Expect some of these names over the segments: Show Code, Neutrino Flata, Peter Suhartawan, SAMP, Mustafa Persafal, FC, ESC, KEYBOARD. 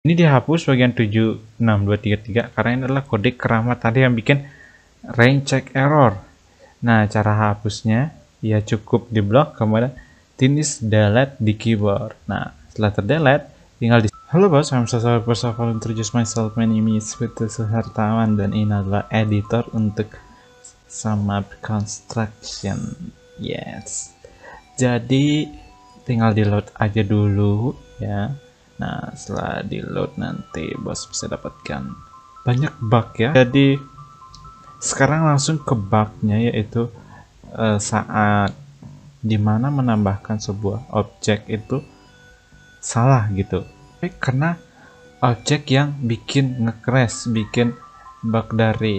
Ini dihapus bagian 76233 karena ini adalah kode keramat tadi yang bikin range check error. Nah, cara hapusnya ya cukup di blok kemudian tinis delete di keyboard. Nah, setelah terdelete tinggal di Halo bos, saya Mustafa Persafal introduce myself, my name is Peter Suhartawan dan ini adalah editor untuk SAMP construction. Yes. Jadi tinggal di load aja dulu ya. Nah, setelah di load nanti bos bisa dapatkan banyak bug ya. Jadi sekarang langsung ke bugnya, yaitu saat dimana menambahkan sebuah objek itu salah gitu, karena objek yang bikin nge-crash, bikin bug dari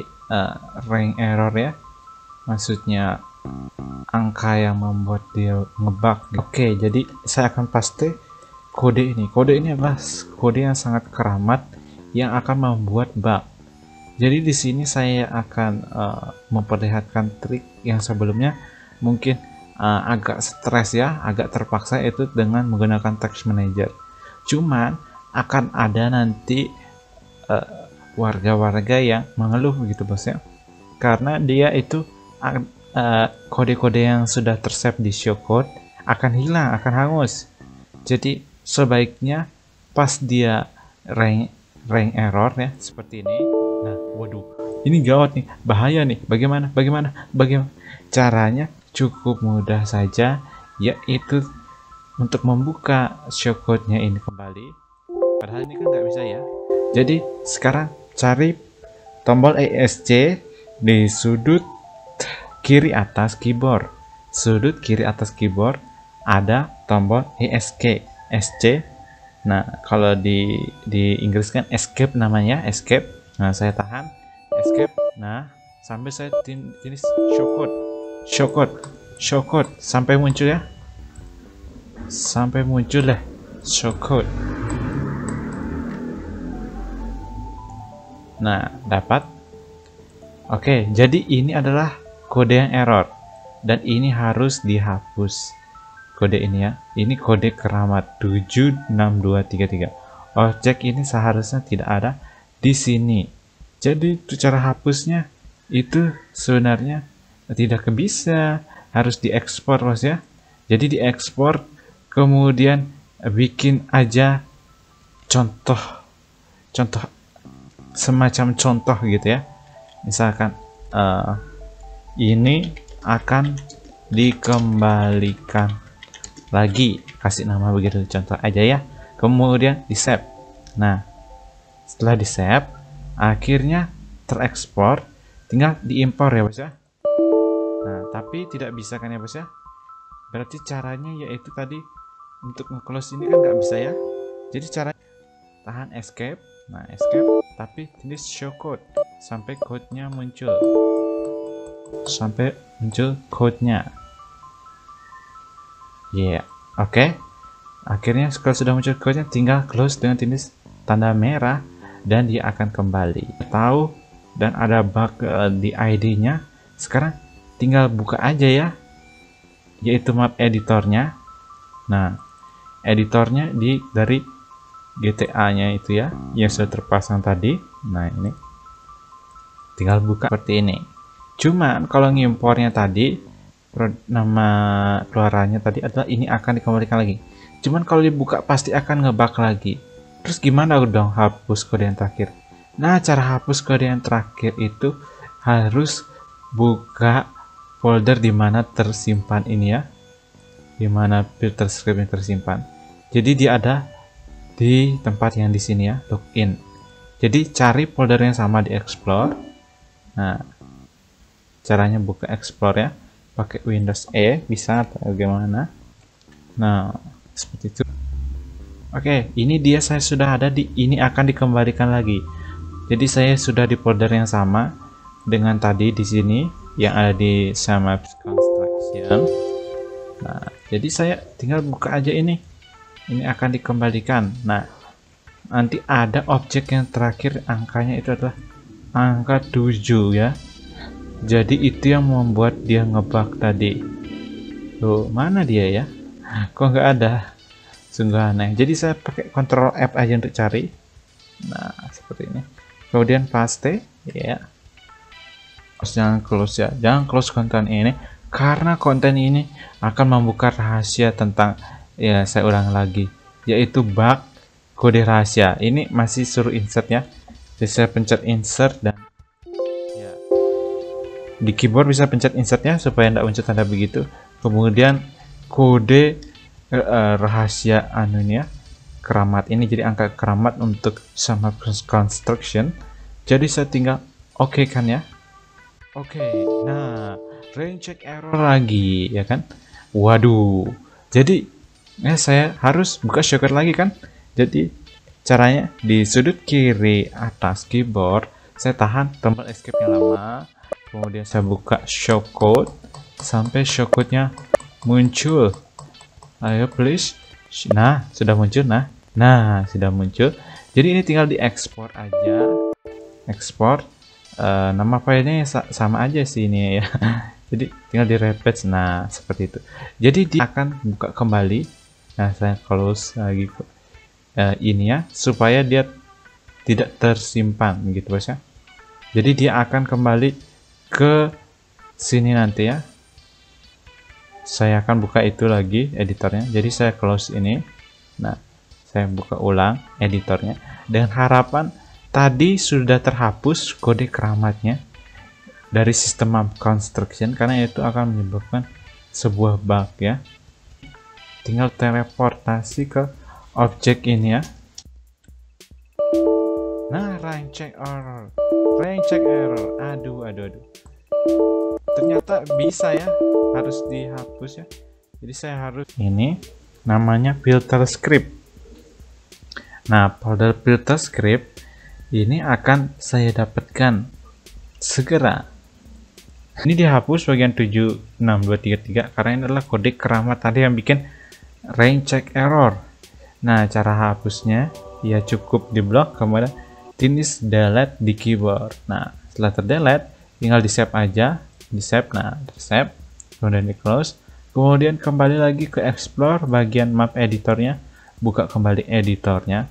range error ya, maksudnya angka yang membuat dia ngebug. Oke, jadi saya akan pasti kode ini. Kode ini adalah kode yang sangat keramat yang akan membuat bug. Jadi di sini saya akan memperlihatkan trik yang sebelumnya mungkin agak stres ya, agak terpaksa, itu dengan menggunakan text manager. Cuman akan ada nanti warga-warga yang mengeluh gitu bos ya, karena dia itu kode-kode yang sudah tersave di showcode akan hilang, akan hangus. Jadi sebaiknya pas dia range error ya seperti ini. Nah, waduh, ini gawat nih, bahaya nih. Bagaimana? Caranya cukup mudah saja, yaitu untuk membuka shortcode-nya ini kembali. Padahal ini kan nggak bisa ya. Jadi sekarang cari tombol ESC di sudut kiri atas keyboard. Sudut kiri atas keyboard ada tombol ESC. Nah, kalau di Inggris kan escape namanya, escape. Nah, saya tahan escape. Nah, sampai saya tinis shortcode sampai muncul ya. Sampai muncul lah shortcode. Nah, dapat. Oke, jadi ini adalah kode yang error dan ini harus dihapus. Kode ini ya, ini kode keramat 76233. Objek ini seharusnya tidak ada di sini. Jadi cara hapusnya itu sebenarnya tidak bisa, harus diekspor bos ya. Jadi diekspor kemudian bikin aja contoh semacam contoh gitu ya. Misalkan ini akan dikembalikan lagi, kasih nama begitu contoh aja ya, kemudian di save. Nah, setelah di save akhirnya terekspor, tinggal diimpor ya bos ya. Nah, tapi tidak bisa kan ya bos ya, berarti caranya yaitu tadi untuk nge-close ini kan nggak bisa ya. Jadi cara tahan escape, nah escape, tapi ini show code sampai code-nya muncul, sampai muncul code-nya. Ya, yeah. Oke. Okay. Akhirnya kalau sudah muncul code-nya tinggal close dengan titik tanda merah dan dia akan kembali. Tahu dan ada bug di ID-nya. Sekarang tinggal buka aja ya, yaitu map editornya. Nah, editornya dari GTA-nya itu ya, yang sudah terpasang tadi. Nah, ini tinggal buka seperti ini. Cuman kalau ngimpornya tadi, nama keluarannya tadi adalah ini akan dikembalikan lagi. Cuman kalau dibuka pasti akan ngebug lagi. Terus gimana dong hapus kode yang terakhir? Nah, cara hapus kode yang terakhir itu harus buka folder di mana tersimpan ini ya, di mana filter script yang tersimpan. Jadi dia ada di tempat yang di sini ya, login. Jadi cari folder yang sama di explore. Nah, caranya buka explore ya, pakai Windows E bisa atau gimana. Nah, seperti itu. Oke, ini dia, saya sudah ada di ini akan dikembalikan lagi. Jadi saya sudah di folder yang sama dengan tadi di sini yang ada di SAMP construction. Nah, jadi saya tinggal buka aja ini. Ini akan dikembalikan. Nah, nanti ada objek yang terakhir angkanya itu adalah angka 7 ya. Jadi itu yang membuat dia ngebug tadi. Loh, mana dia ya? Kok nggak ada? Sungguh aneh. Jadi saya pakai Ctrl F aja untuk cari. Nah, seperti ini. Kemudian paste ya. Terus jangan close ya. Jangan close konten ini karena konten ini akan membuka rahasia tentang, ya saya ulang lagi, yaitu bug kode rahasia. Ini masih suruh insert ya. Jadi saya pencet insert dan ya. Di keyboard bisa pencet insertnya supaya tidak muncul tanda begitu. Kemudian kode rahasia anunya keramat ini, jadi angka keramat untuk sama construction. Jadi saya tinggal oke kan ya. Oke, nah range check error lagi ya kan. Waduh, jadi saya harus buka shortcut lagi kan. Jadi caranya di sudut kiri atas keyboard saya tahan tombol escape yang lama, kemudian saya buka shortcut sampai shortcutnya muncul. Ayo please. Nah, sudah muncul. Nah, sudah muncul. Jadi ini tinggal diekspor aja. Ekspor. Nama filenya sama aja sih ini ya. Jadi tinggal direpatch. Nah, seperti itu. Jadi dia akan buka kembali. Nah, saya close lagi ini ya, supaya dia tidak tersimpan gitu bos ya. Jadi dia akan kembali ke sini nanti ya. Saya akan buka itu lagi editornya. Jadi saya close ini. Nah, saya buka ulang editornya dengan harapan tadi sudah terhapus kode keramatnya dari sistem map construction karena itu akan menyebabkan sebuah bug ya. Tinggal teleportasi ke objek ini ya. Nah, range check error. Aduh. Ternyata bisa ya, harus dihapus ya. Jadi saya harus ini namanya filter script. Nah, folder filter script ini akan saya dapatkan segera. Ini dihapus bagian 76233 karena ini adalah kode keramat tadi yang bikin range check error. Nah, cara hapusnya ya cukup di blok kemudian tinis delete di keyboard. Nah, setelah terdelete tinggal di-save aja. Di-save, kemudian di-close, kemudian kembali lagi ke explore bagian map editornya, buka kembali editornya,